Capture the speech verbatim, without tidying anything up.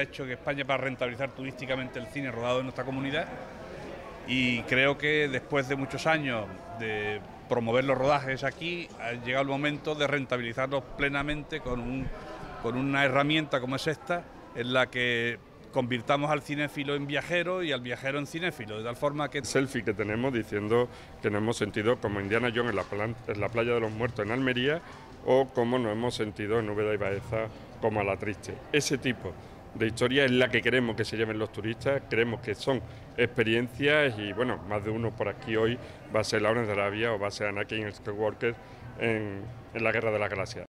Ha hecho que España para rentabilizar turísticamente el cine rodado en nuestra comunidad, y creo que después de muchos años de promover los rodajes aquí ha llegado el momento de rentabilizarlos plenamente con, un, con una herramienta como es esta, en la que convirtamos al cinéfilo en viajero y al viajero en cinéfilo, de tal forma que... Selfie que tenemos diciendo que nos hemos sentido como Indiana Jones en la, plan, en la playa de los muertos en Almería, o como nos hemos sentido en Úbeda y Baeza como a la triste. Ese tipo de historia es la que queremos que se lleven los turistas, creemos que son experiencias y, bueno, más de uno por aquí hoy va a ser Laurence de Arabia o va a ser Anakin Skywalker en, en la Guerra de las Galaxias.